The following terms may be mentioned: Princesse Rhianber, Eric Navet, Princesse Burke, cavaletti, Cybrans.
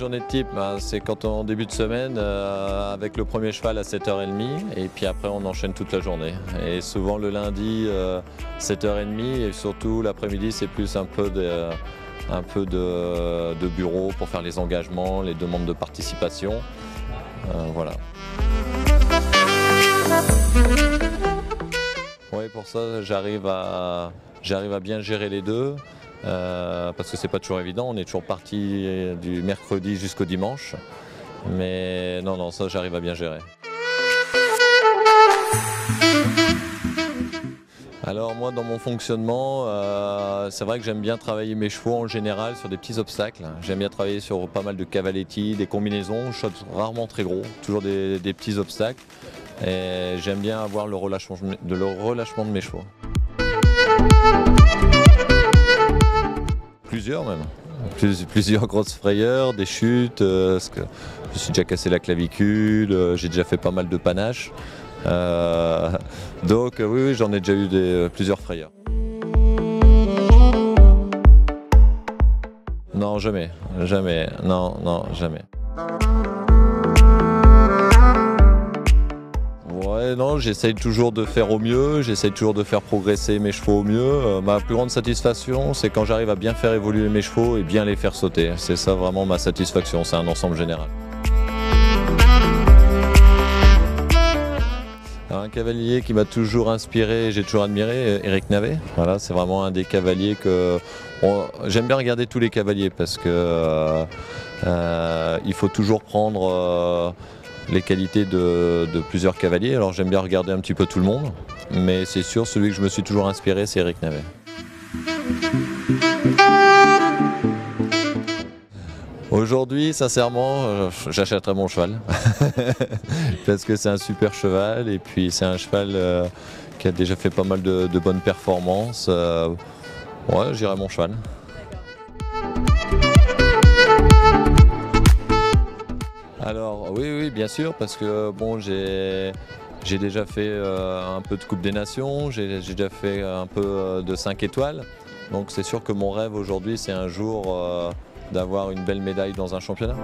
journée de type, c'est quand on début de semaine avec le premier cheval à 7h30 et puis après on enchaîne toute la journée. Et souvent le lundi 7h30 et surtout l'après-midi c'est plus un peu de bureau pour faire les engagements, les demandes de participation. Voilà. Oui, pour ça j'arrive à bien gérer les deux. Parce que c'est pas toujours évident, on est toujours parti du mercredi jusqu'au dimanche, mais non, ça j'arrive à bien gérer. Alors moi dans mon fonctionnement, c'est vrai que j'aime bien travailler mes chevaux en général sur des petits obstacles, j'aime bien travailler sur pas mal de cavaletti, des combinaisons, je saute rarement très gros, toujours des petits obstacles, et j'aime bien avoir le relâchement de mes chevaux. Plusieurs même, plusieurs grosses frayeurs, des chutes, je me suis déjà cassé la clavicule, j'ai déjà fait pas mal de panaches, donc oui j'en ai déjà eu plusieurs frayeurs. Non jamais, non jamais. Non, j'essaye toujours de faire au mieux, j'essaye toujours de faire progresser mes chevaux au mieux. Ma plus grande satisfaction, c'est quand j'arrive à bien faire évoluer mes chevaux et bien les faire sauter. C'est ça vraiment ma satisfaction, c'est un ensemble général. Alors, un cavalier qui m'a toujours inspiré, j'ai toujours admiré, Eric Navet. Voilà, c'est vraiment un des cavaliers que... J'aime bien regarder tous les cavaliers parce que il faut toujours prendre... les qualités de plusieurs cavaliers, alors j'aime bien regarder un petit peu tout le monde, mais c'est sûr, celui que je me suis toujours inspiré, c'est Eric Navet. Aujourd'hui, sincèrement, j'achèterais mon cheval, parce que c'est un super cheval, et puis c'est un cheval qui a déjà fait pas mal de bonnes performances. Ouais, j'irais mon cheval. Alors oui, bien sûr, parce que bon, j'ai déjà fait un peu de Coupe des Nations, j'ai déjà fait un peu de 5 étoiles. Donc c'est sûr que mon rêve aujourd'hui, c'est un jour d'avoir une belle médaille dans un championnat.